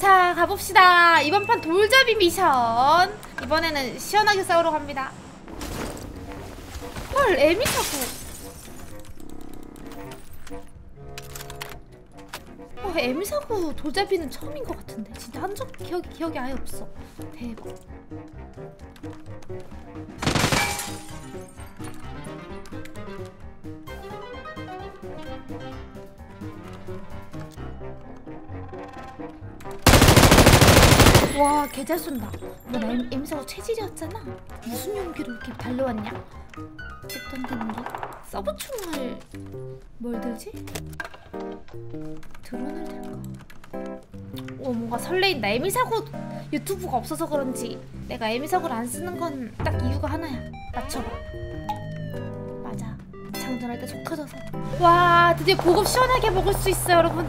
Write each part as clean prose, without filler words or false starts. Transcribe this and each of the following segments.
자, 가봅시다. 이번 판 돌잡이 미션. 이번에는 시원하게 싸우러 갑니다. 헐, 애미 사고. 애미 사고 돌잡이는 처음인 것 같은데. 진짜 한 적 기억이 아예 없어. 대박. 와, 개 잘 쏜다. 나 애미사고 체질이었잖아. 무슨 용기로 이렇게 달려왔냐? 어떤 용기? 서브총을 뭘 들지? 드론을 들까? 오, 뭔가 설레인다. 애미사고 유튜브가 없어서 그런지 내가 애미사고를 안 쓰는 건 딱 이유가 하나야. 맞춰봐. 맞아. 장전할 때 속 터져서. 와, 드디어 보급 시원하게 먹을 수 있어요, 여러분.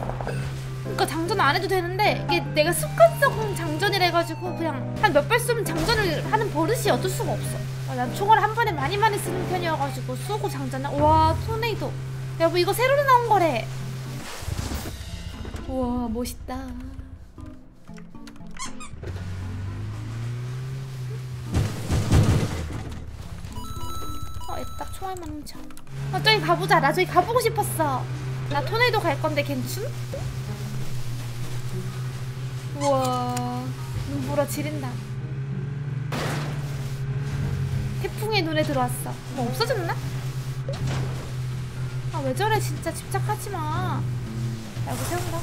그니까 장전 안 해도 되는데 이게 내가 습관성 장전이라 해가지고 그냥 한 몇 발 쏘면 장전을 하는 버릇이 어쩔 수가 없어. 난 총을 한 번에 많이 쓰는 편이어가지고 쏘고 장전을. 와, 토네이도. 여러분, 이거 새로 나온 거래. 우와, 멋있다. 얘 딱 총알 맞는 척. 저기 가보자. 나 저기 가보고 싶었어. 나 토네이도 갈 건데 괜찮? 우와, 눈보라 지른다. 태풍의 눈에 들어왔어. 뭐 없어졌나? 아, 왜 저래. 진짜 집착하지마. 야, 이거 세운다.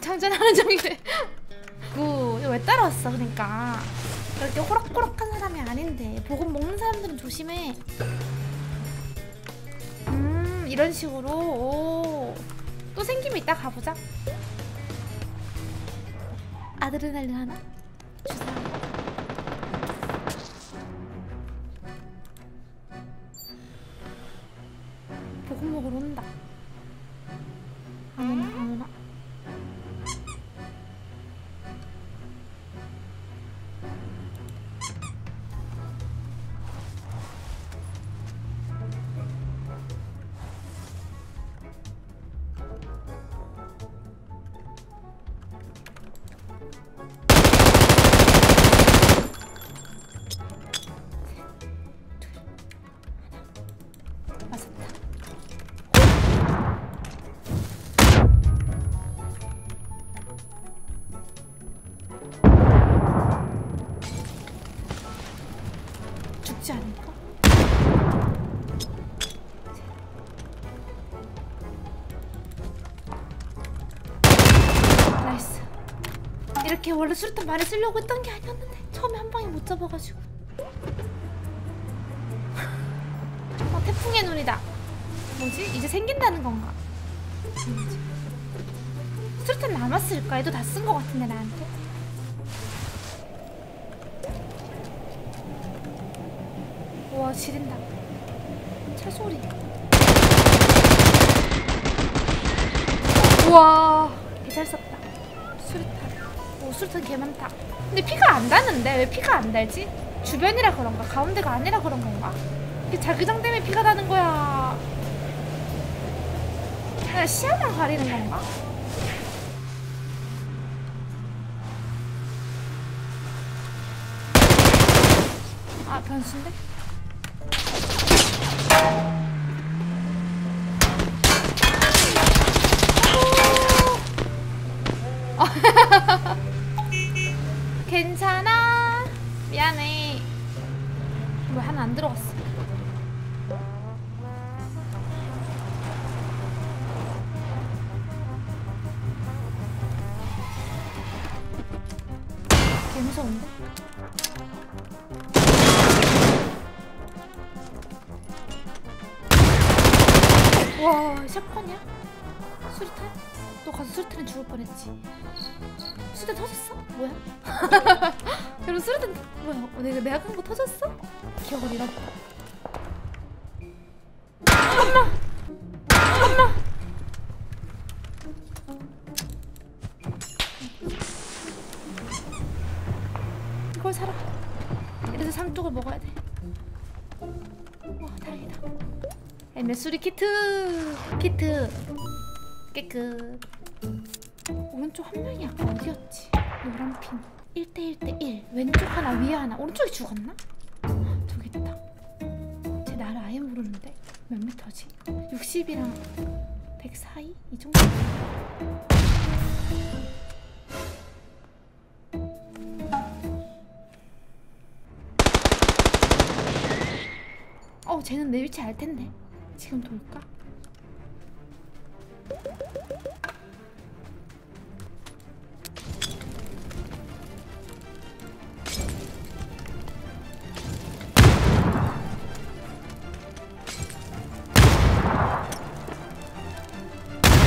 장전하는 중이래. 뭐, 왜 따라왔어, 그러니까. 이렇게 호락호락한 사람이 아닌데. 보급 먹는 사람들은 조심해. 이런 식으로. 오. 또 생기면 이따 가보자. 아드레날린 하나? 주사. 보급 먹으러 온다. 안 오나? 죽지 않을까? 나이스. 이렇게 원래 수류탄 많이 쓰려고 했던 게 아니었는데 처음에 한 방에 못 잡아가지고. 아, 태풍의 눈이다. 뭐지? 이제 생긴다는 건가? 수류탄 남았을까? 얘도 다 쓴 거 같은데 나한테? 와, 지른다. 차 소리. 우와, 개 잘 썼다. 수류탄. 오, 수류탄 개 많다. 근데 피가 안 닿는데? 왜 피가 안 닿지? 주변이라 그런가? 가운데가 아니라 그런 건가? 이게 자기장 때문에 피가 나는 거야. 그냥 시야만 가리는 건가? 아, 변수인데? 괜찮아. 미안해. 왜 하나 안 들어갔어? 개 무서운데? 와, 샷건이야? 수류탄? 너 가서 수류탄에 죽을 뻔했지. 수류탄 터졌어? 뭐야? 여러분 수류탄 뭐야? 내가 간 거 터졌어? 기억이라. 엄마! 엄마! 이걸 사라. 이래서 상쪽을 먹어야 돼. 와 다행이다. 메수리 키트 깨끗. 오른쪽 한 명이 아까 어디였지? 노란 핀 1대1대1. 왼쪽 하나 위에 하나. 오른쪽이 죽었나? 저기 있다. 쟤 나를 아예 모르는데 몇 미터지? 60이랑 100 사이? 이 정도? 쟤는 내 위치 알 텐데. 지금 돌까?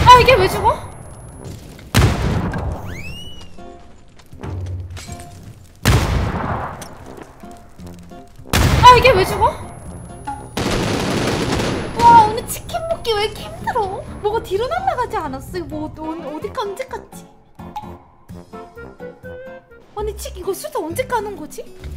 아 이게 왜 죽어? 아 이게 왜 죽어? 왜 이렇게 힘들어? 뭐가 뒤로 날아가지 않았어? 뭐 어디까 언제 갔지? 아니 칙 이거 수다 언제 까는 거지?